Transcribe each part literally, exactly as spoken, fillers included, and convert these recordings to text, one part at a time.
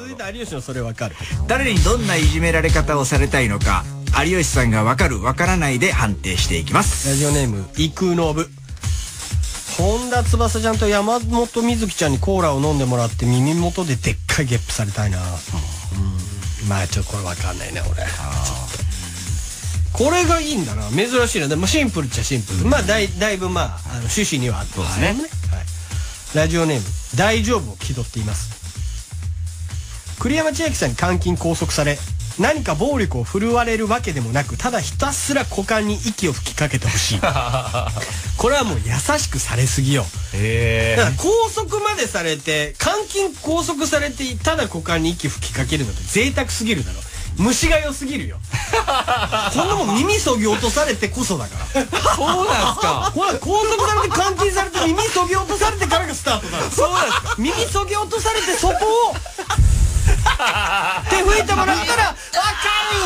続いて有吉のそれわかる。誰にどんないじめられ方をされたいのか、有吉さんがわかるわからないで判定していきます。ラジオネームイクノブ。本田翼ちゃんと山本瑞希ちゃんにコーラを飲んでもらって耳元ででっかいゲップされたいな。うん、まあちょっとこれわかんないね俺。これがいいんだな、珍しいな。でもシンプルっちゃシンプル、まあだいぶまあ趣旨にはあってますね。ラジオネーム大丈夫を気取っています。栗山千明さんに監禁拘束され、何か暴力を振るわれるわけでもなく、ただひたすら股間に息を吹きかけてほしい。これはもう優しくされすぎよ。ええー、拘束までされて監禁拘束されてただ股間に息吹きかけるのって贅沢すぎるだろ。虫が良すぎるよ。こんなもん耳そぎ落とされてこそだから。そうなんすか。ほら拘束されて監禁されて耳そぎ落とされてからがスタートだよ。そうなんすか。耳そぎ落とされてそこを手拭いてもらったらわ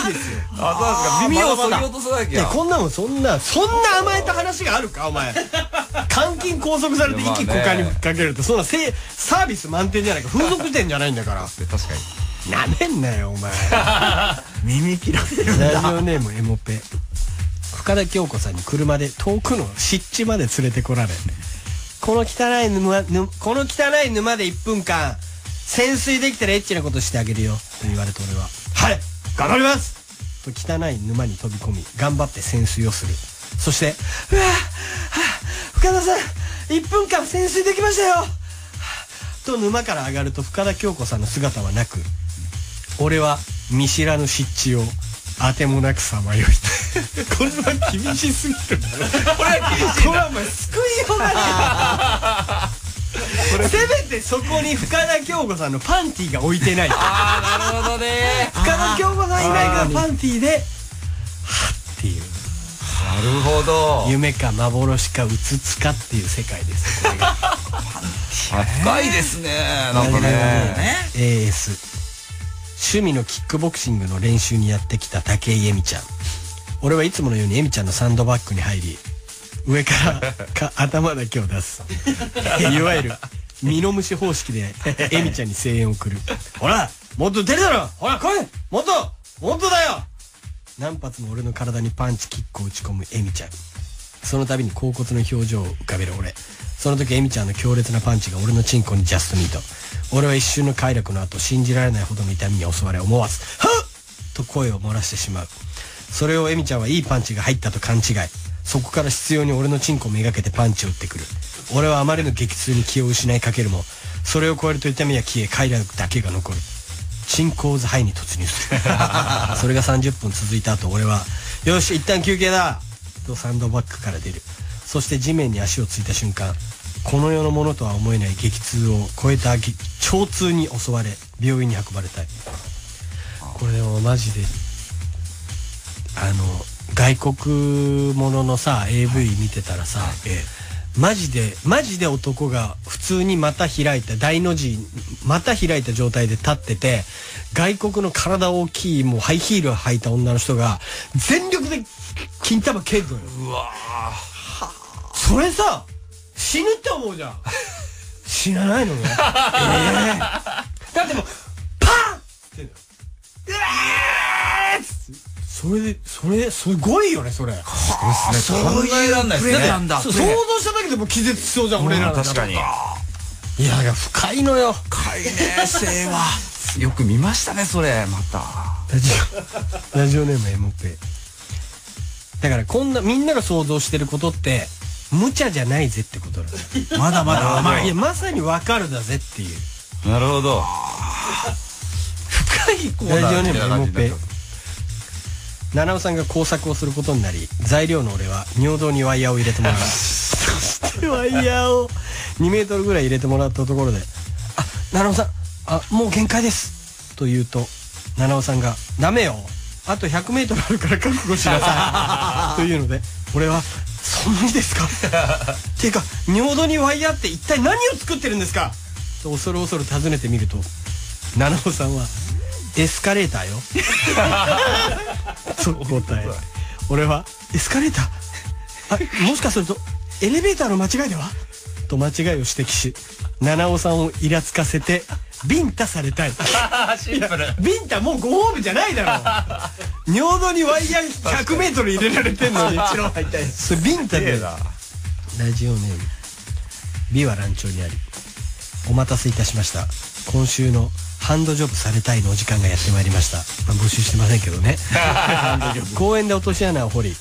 かるですよ。あ、そうですか。耳をそぎ落とさなきゃ。こんなもん、そんなそんな甘えた話があるかお前。監禁拘束されて息股間にかけると、そんなせサービス満点じゃないか、風俗店じゃないんだから。確かになめんなよお前。耳切られるんだ。ラジオネームエモペ。深田恭子さんに車で遠くの湿地まで連れてこられ、この汚い沼この汚い沼でいっぷんかん潜水できたらエッチなことしてあげるよと言われて、俺ははい頑張りますと汚い沼に飛び込み頑張って潜水をする。そしてうわぁ深田さんいっぷんかん潜水できましたよと沼から上がると、深田恭子さんの姿はなく、俺は見知らぬ湿地をあてもなくさまよい。これは厳しすぎる。これは厳しい。これはお前救いようがない。せめてそこに深田恭子さんのパンティーが置いてない。ああなるほどね。深田恭子さん以外がパンティーではっていう。なるほど。夢か幻かうつつかっていう世界です。これが深いですね。なんかね エーエス。趣味のキックボクシングの練習にやってきた武井絵美ちゃん。俺はいつものように絵美ちゃんのサンドバッグに入り、上からか頭だけを出す。いわゆるミノムシ方式で絵美ちゃんに声援を送る。ほらもっと出るだろ、ほら来い、もっともっとだよ。何発も俺の体にパンチキックを打ち込む絵美ちゃん。その度に恍惚の表情を浮かべる俺。その時エミちゃんの強烈なパンチが俺のチンコにジャストミート。俺は一瞬の快楽の後、信じられないほどの痛みに襲われ、思わず「はっ!」と声を漏らしてしまう。それをエミちゃんはいいパンチが入ったと勘違い。そこから執拗に俺のチンコをめがけてパンチを打ってくる。俺はあまりの激痛に気を失いかけるも、それを超えると痛みは消え、快楽だけが残る。チンコーズハイに突入する。それがさんじゅっぷん続いた後、俺は「よし一旦休憩だ!」とサンドバッグから出る。そして地面に足をついた瞬間、この世のものとは思えない激痛を超えた腸痛に襲われ、病院に運ばれたい。これでもマジであの外国もののさ エーブイ 見てたらさ、はい、えー、マジでマジで男が普通に股開いた大の字股開いた状態で立ってて、外国の体大きいもうハイヒールを履いた女の人が全力で金玉蹴るのよ。うわー、それさ死ぬって思うじゃん。死なないのね。ええー、だってもうパンってうわーっつって、それでそれすごいよね。それそういうなんだよね。想像しただけでも気絶しそうじゃん俺ら。確かに。いやいや深いのよ。深いね性は。よく見ましたねそれ。またラジオラジオネームエモペ。だからこんなみんなが想像してることって無茶じゃないぜってことだ。まだまだ甘い。いやまさにわかるだぜっていう。なるほど。深いコーナーみたいな感じだよ。七尾さんが工作をすることになり、材料の俺は尿道にワイヤーを入れてもらう。そしてワイヤーをにメートルぐらい入れてもらったところで「あ七尾さんあもう限界です」と言うと、七尾さんが「ダメよあとひゃくメートルあるから覚悟しなさい」というので、俺は「そんなにですかっていうか尿道にワイヤーって一体何を作ってるんですかと恐る恐る尋ねてみると、七尾さんは「エスカレーターよ」と答え。俺は「エスカレーターあもしかするとエレベーターの間違いでは?」と間違いを指摘し、七尾さんをイラつかせてビンタされたい。シンプル。ビンタもうご褒美じゃないだろ。尿道にワイヤーひゃくメートル入れられてんのに。それビンタで。ラジオネーム美は乱調にあり。お待たせいたしました。今週のハンドジョブされたいのお時間がやってまいりました。まあ、募集してませんけどね。公園で落とし穴を掘り、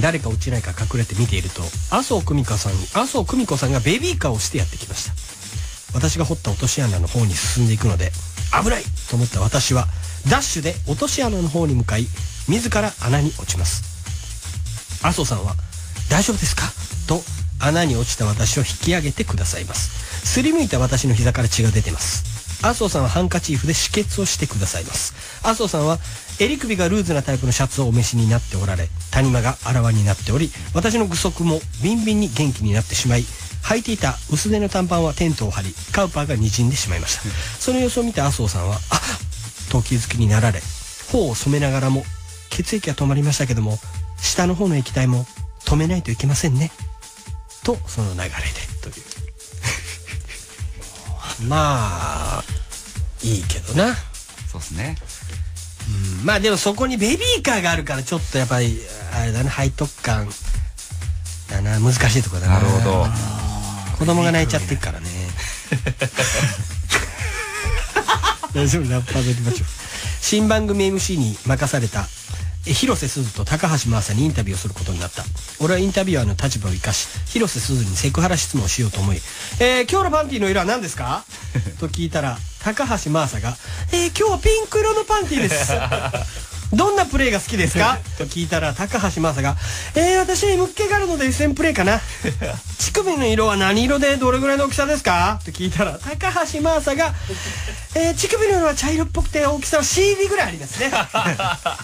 誰か落ちないか隠れて見ていると、麻生久美子さん麻生久美子さんがベビーカーをしてやってきました。私が掘った落とし穴の方に進んでいくので危ないと思った私はダッシュで落とし穴の方に向かい、自ら穴に落ちます。麻生さんは「大丈夫ですか?」と穴に落ちた私を引き上げてくださいます。すりむいた私の膝から血が出てます。麻生さんはハンカチーフで止血をしてくださいます。麻生さんは襟首がルーズなタイプのシャツをお召しになっておられ、谷間があらわになっており、私の具足もビンビンに元気になってしまい、履いていた薄手の短パンはテントを張り、カウパーがにじんでしまいました。その様子を見た麻生さんは「あっ!」と気づきになられ、頬を染めながらも「血液は止まりましたけども、下の方の液体も止めないといけませんね」とその流れでというまあいいけどな。そうですね。うん、まあでもそこにベビーカーがあるから、ちょっとやっぱりあれだね、背徳感だな。難しいとこだな。なるほど。子供が泣いちゃってるからね。大丈夫、ラッパーでいきましょう。新番組 エムシー に任された広瀬すずと高橋真麻にインタビューをすることになった。俺はインタビュアーの立場を生かし、広瀬すずにセクハラ質問をしようと思い「えー、今日のパンティの色は何ですか?」と聞いたら、高橋真麻が「えー、今日はピンク色のパンティです」どんなプレーが好きですかと聞いたら、高橋真麻が「えー、私は エムケー があるのでいっせんプレーかな」「乳首の色は何色でどれぐらいの大きさですか?」と聞いたら、高橋真麻が「えー、乳首の色は茶色っぽくて大きさは シーディー ぐらいありますね」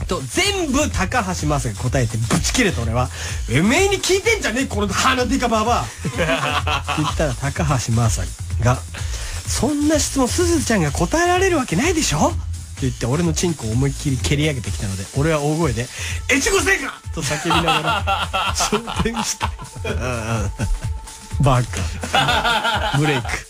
と全部高橋真麻が答えてぶち切れた。俺は「えめえに聞いてんじゃねえこの鼻でかババア」と言ったら、高橋真麻が「そんな質問すずちゃんが答えられるわけないでしょ?」って言って、俺のチンコを思いっきり蹴り上げてきたので、俺は大声で「越後製菓!」と叫びながら昇天した。バカブレイク。